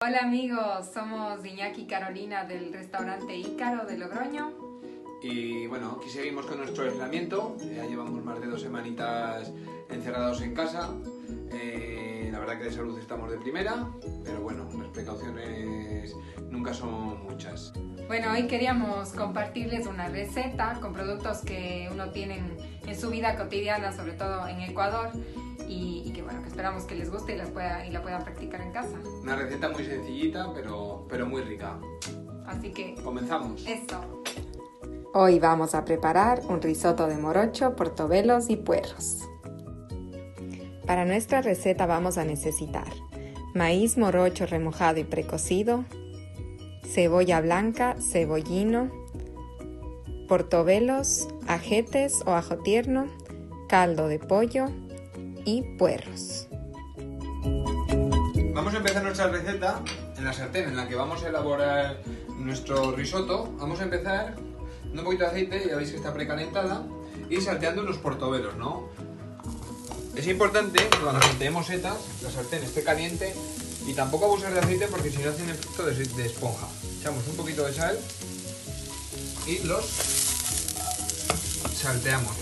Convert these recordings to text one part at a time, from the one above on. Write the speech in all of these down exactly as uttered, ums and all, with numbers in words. Hola amigos, somos Iñaki y Carolina del restaurante Ícaro de Logroño. Y bueno, aquí seguimos con nuestro aislamiento, ya llevamos más de dos semanitas encerrados en casa. Eh, la verdad que de salud estamos de primera, pero bueno, las precauciones nunca son muchas. Bueno, hoy queríamos compartirles una receta con productos que uno tiene en su vida cotidiana, sobre todo en Ecuador. Y, y que bueno, que esperamos que les guste y la, pueda, y la puedan practicar en casa. Una receta muy sencillita, pero, pero muy rica. Así que... ¡comenzamos! ¡Eso! Hoy vamos a preparar un risotto de morocho, portobellos y puerros. Para nuestra receta vamos a necesitar maíz morocho remojado y precocido, cebolla blanca, cebollino, portobellos, ajetes o ajo tierno, caldo de pollo y puerros. Vamos a empezar nuestra receta en la sartén en la que vamos a elaborar nuestro risotto. Vamos a empezar con un poquito de aceite, ya veis que está precalentada, y salteando los portobellos, ¿no? Es importante que cuando salteemos setas, la sartén esté caliente y tampoco abusar de aceite porque si no hacen efecto de, de esponja. Echamos un poquito de sal y los salteamos.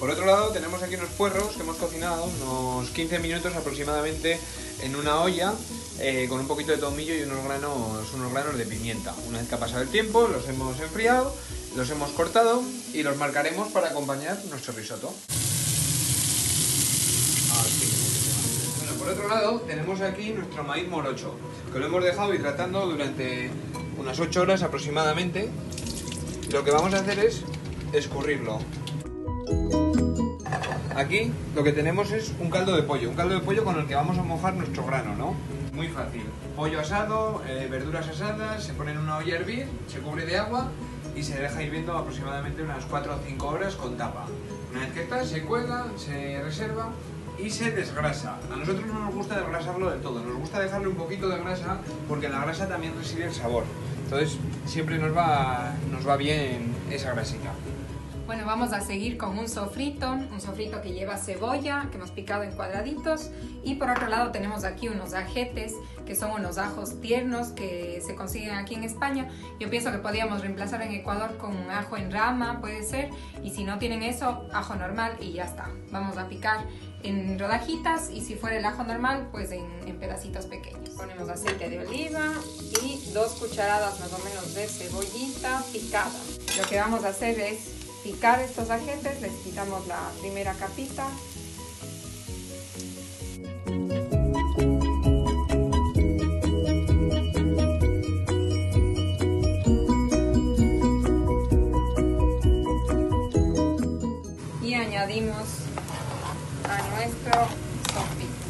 Por otro lado, tenemos aquí unos puerros que hemos cocinado unos quince minutos aproximadamente en una olla eh, con un poquito de tomillo y unos granos, unos granos de pimienta. Una vez que ha pasado el tiempo, los hemos enfriado, los hemos cortado y los marcaremos para acompañar nuestro risotto. Bueno, por otro lado, tenemos aquí nuestro maíz morocho, que lo hemos dejado hidratando durante unas ocho horas aproximadamente. Lo que vamos a hacer es escurrirlo. Aquí lo que tenemos es un caldo de pollo, un caldo de pollo con el que vamos a mojar nuestro grano, ¿no? Muy fácil. Pollo asado, eh, verduras asadas, se pone en una olla a hervir, se cubre de agua y se deja hirviendo aproximadamente unas cuatro o cinco horas con tapa. Una vez que está, se cuela, se reserva y se desgrasa. A nosotros no nos gusta desgrasarlo del todo, nos gusta dejarle un poquito de grasa porque en la grasa también reside el sabor. Entonces siempre nos va, nos va bien esa grasita. Bueno, vamos a seguir con un sofrito, un sofrito que lleva cebolla, que hemos picado en cuadraditos. Y por otro lado tenemos aquí unos ajetes, que son unos ajos tiernos que se consiguen aquí en España. Yo pienso que podríamos reemplazar en Ecuador con un ajo en rama, puede ser. Y si no tienen eso, ajo normal y ya está. Vamos a picar en rodajitas y si fuera el ajo normal, pues en, en pedacitos pequeños. Ponemos aceite de oliva y dos cucharadas más o menos de cebollita picada. Lo que vamos a hacer es picar estos ajetes, les quitamos la primera capita. Y añadimos a nuestro sofrito.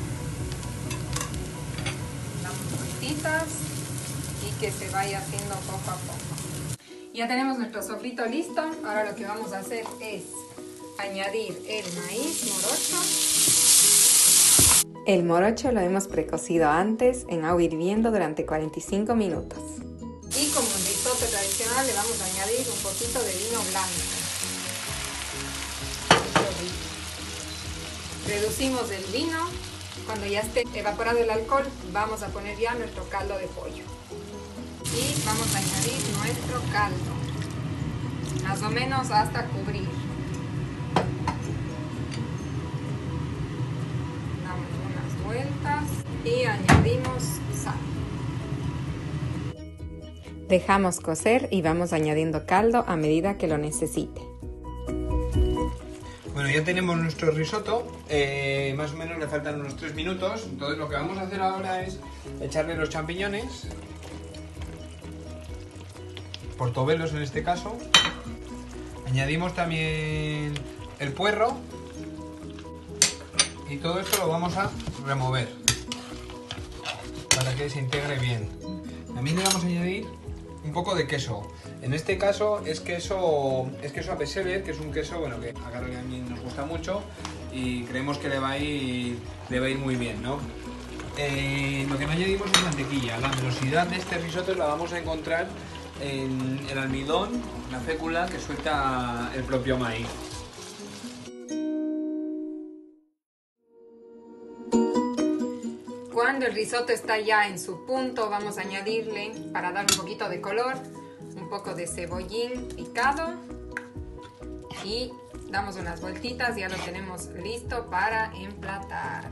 Damos vueltitas y que se vaya haciendo poco a poco. Ya tenemos nuestro sofrito listo, ahora lo que vamos a hacer es añadir el maíz morocho. El morocho lo hemos precocido antes en agua hirviendo durante cuarenta y cinco minutos. Y como un risotto tradicional le vamos a añadir un poquito de vino blanco. Reducimos el vino, cuando ya esté evaporado el alcohol vamos a poner ya nuestro caldo de pollo. Y vamos a añadir nuestro caldo, más o menos hasta cubrir. Damos unas vueltas y añadimos sal. Dejamos cocer y vamos añadiendo caldo a medida que lo necesite. Bueno, ya tenemos nuestro risotto, eh, más o menos le faltan unos tres minutos, entonces lo que vamos a hacer ahora es echarle los champiñones, portobellos en este caso, añadimos también el puerro y todo esto lo vamos a remover para que se integre bien. También le vamos a añadir un poco de queso, en este caso es queso, es queso apesever, que es un queso bueno que a Carolina y a mí nos gusta mucho y creemos que le va a ir, le va a ir muy bien, ¿no? Eh, lo que no añadimos es mantequilla, la velocidad de este risotto la vamos a encontrar en el almidón, la fécula que suelta el propio maíz. Cuando el risotto está ya en su punto, vamos a añadirle, para dar un poquito de color, un poco de cebollín picado y damos unas vueltitas. Ya lo tenemos listo para emplatar.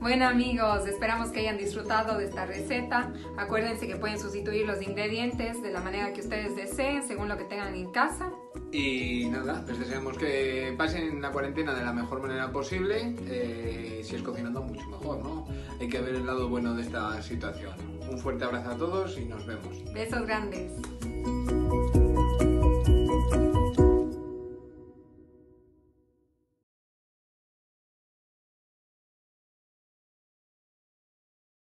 Bueno amigos, esperamos que hayan disfrutado de esta receta. Acuérdense que pueden sustituir los ingredientes de la manera que ustedes deseen, según lo que tengan en casa. Y nada, les deseamos que pasen la cuarentena de la mejor manera posible. Eh, si es cocinando, mucho mejor, ¿no? Hay que ver el lado bueno de esta situación. Un fuerte abrazo a todos y nos vemos. Besos grandes.